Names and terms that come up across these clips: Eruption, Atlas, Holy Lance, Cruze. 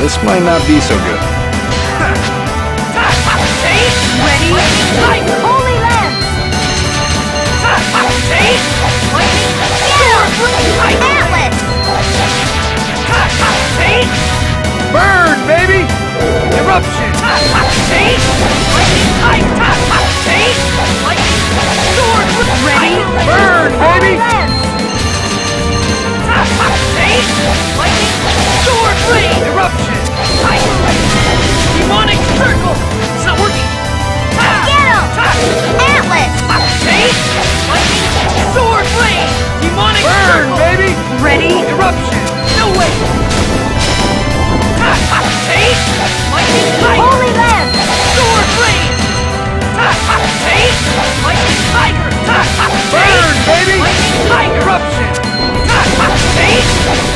this might not be so good. Ready? My holy lance! Burn, baby! Eruption! Ready? Burn, baby! Sword blade! Eruption! Demonic circle! It's not working! Sword blade! Demonic circle! Burn, baby! Ready? Eruption! No way! Holy Land! Sword blade! Lightning tiger! Burn, baby! Lightning tiger! Eruption!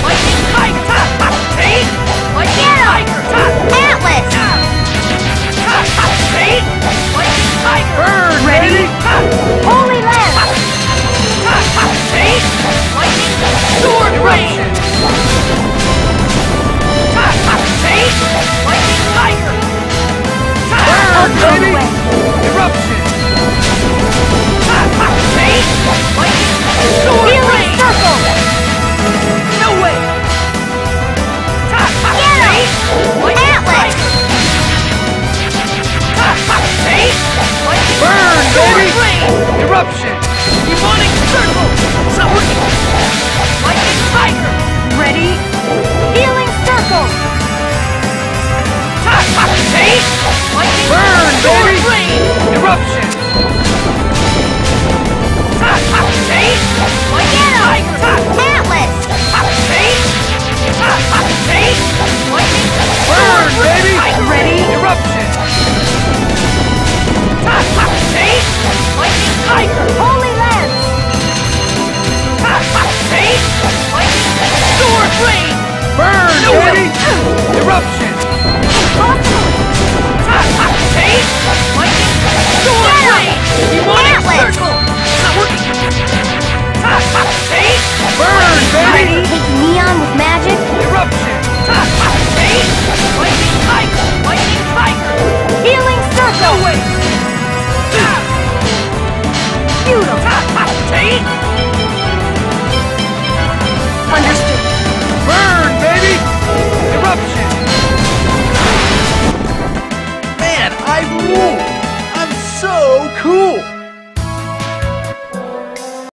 Lightning tiger! Lightning tiger! Atlas! Lightning tiger! Burn, ready? Holy Land! Lightning sword rain! Lightning tiger! Burn, baby! Eruption! Lightning sword rain! No way! Atlas! Burn, baby! Eruption! Demonic circle! It's not working! Lightning tiger! Ready? Healing circle! Burn, baby! Eruption! Atlas! Burn, baby! Ready? Eruption! Holy Lance! Sword blade! Burn, baby! Eruption! Sword blade! Demonic circle! It's not working! Burn, baby! Hit neon with magic? Eruption! Lightning tiger! Healing circle! No way! Beautiful!